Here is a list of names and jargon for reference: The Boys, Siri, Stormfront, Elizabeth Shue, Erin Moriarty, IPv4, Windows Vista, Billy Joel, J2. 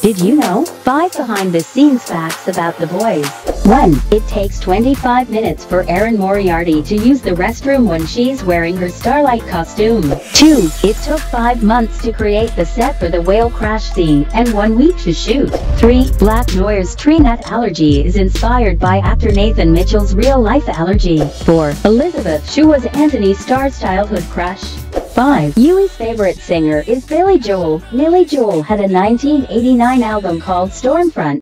Did you know? 5 behind-the-scenes facts about The Boys. 1. It takes 25 minutes for Erin Moriarty to use the restroom when she's wearing her Starlight costume. 2. It took 5 months to create the set for the whale crash scene, and 1 week to shoot. 3. Black Noir's tree nut allergy is inspired by actor Nathan Mitchell's real-life allergy. 4. Elizabeth Shue was Anthony Starr's childhood crush. 5. Yui's favorite singer is Billy Joel. Billy Joel had a 1989 album called Stormfront.